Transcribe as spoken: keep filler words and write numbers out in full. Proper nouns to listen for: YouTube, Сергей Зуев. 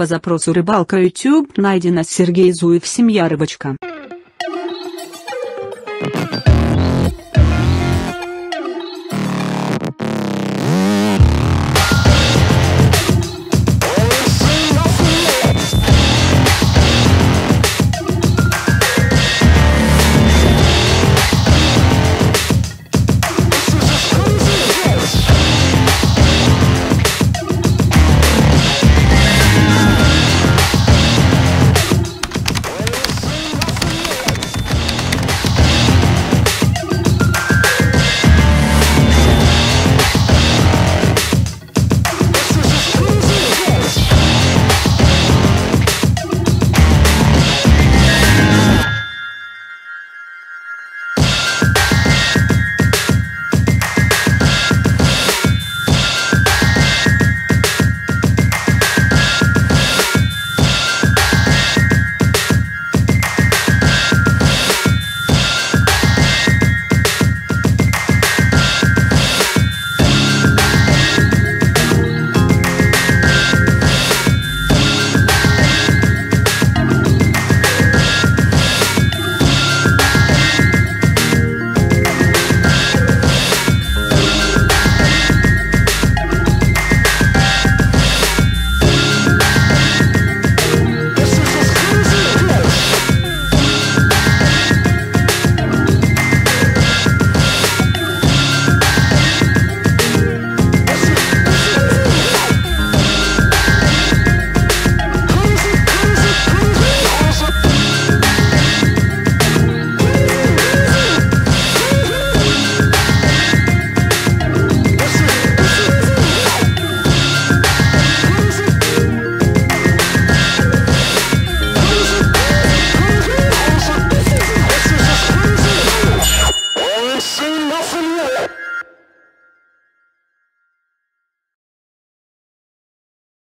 По запросу «Рыбалка YouTube» найдена Сергей Зуев, семья рыбачка.